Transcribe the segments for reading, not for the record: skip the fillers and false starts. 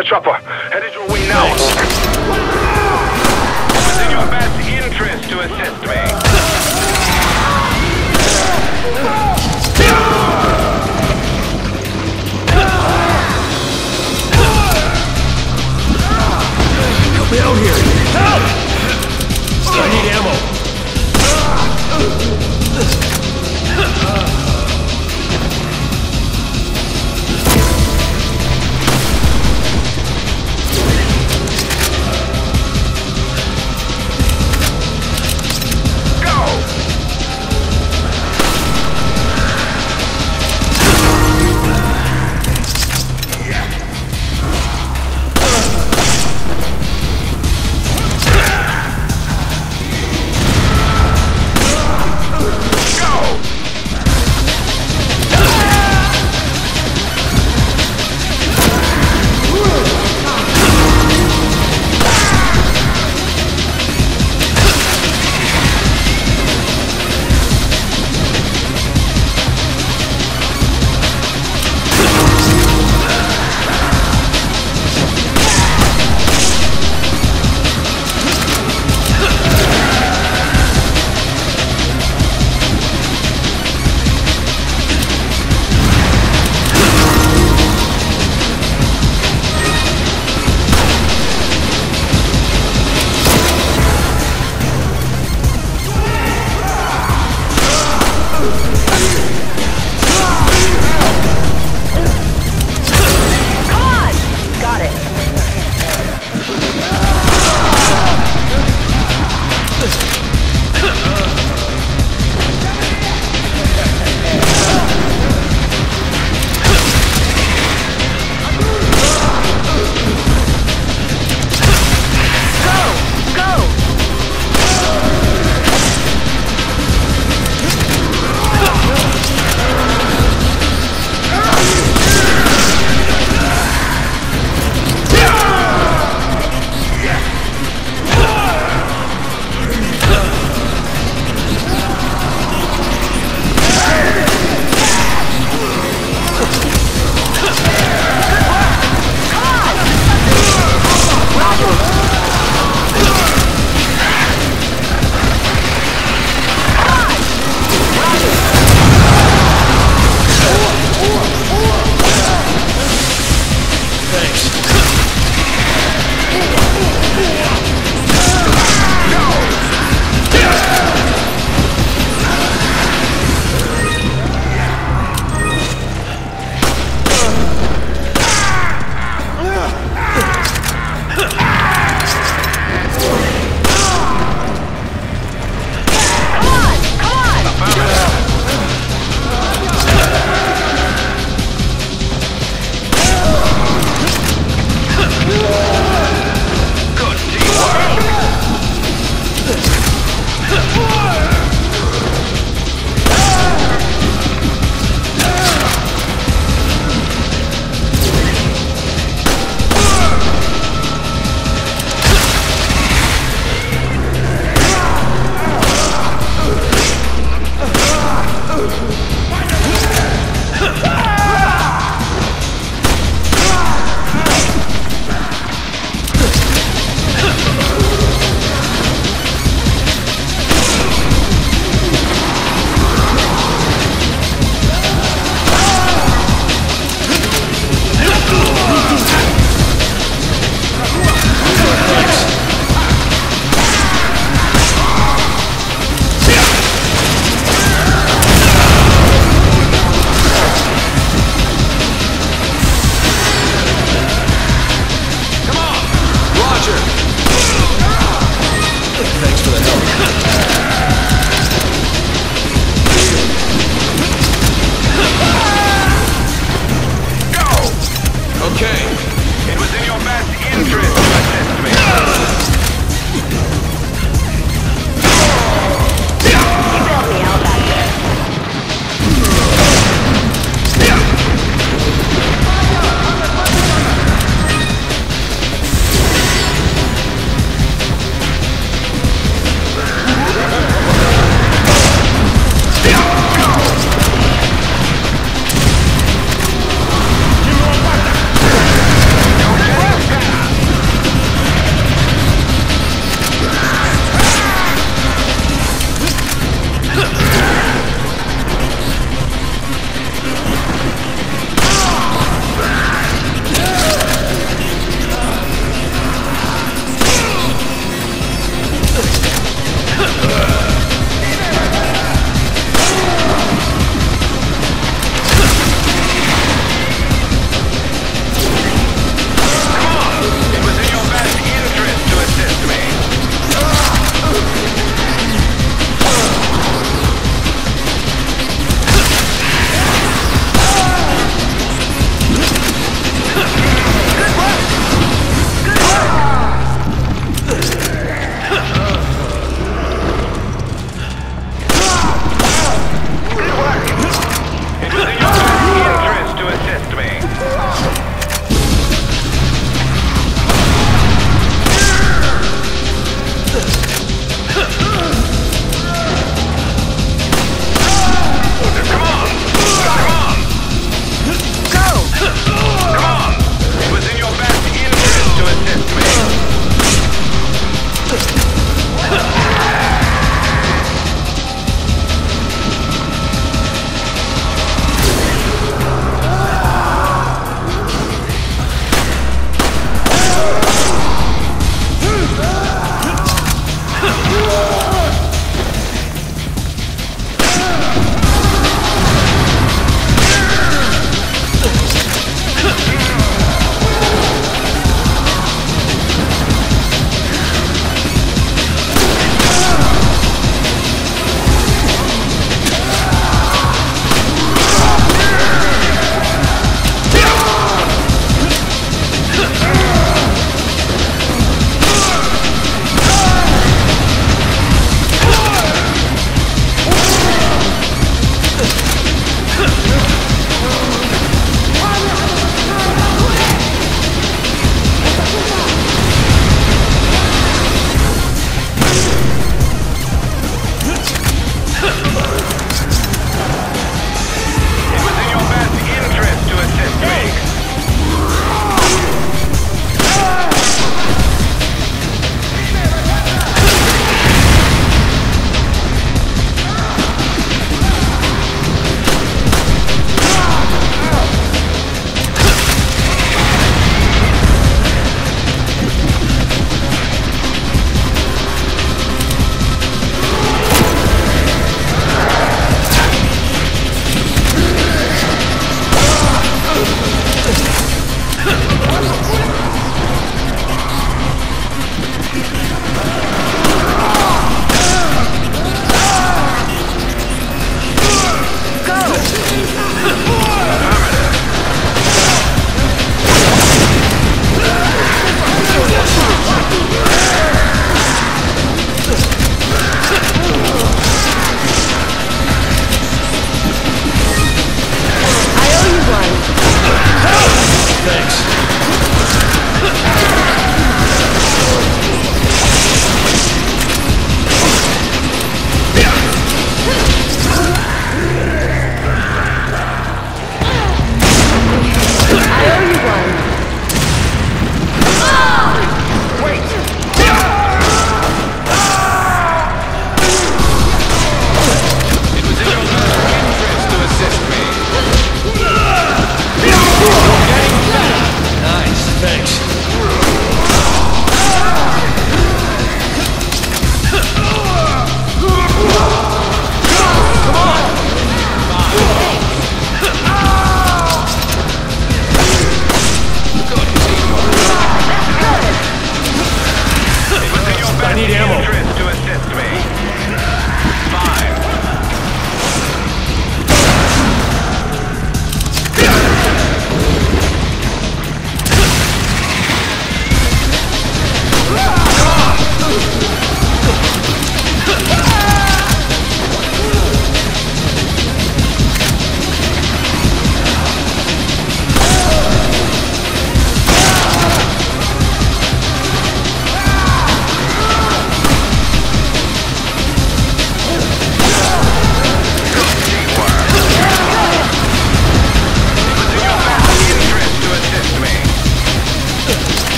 Panther chopper, headed your way now. It's in your best interest to assist me. Help me out here! Help! I need ammo.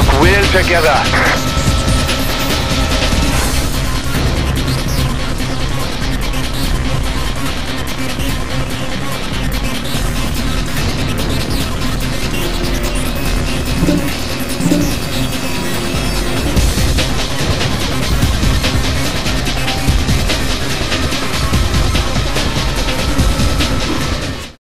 work well together.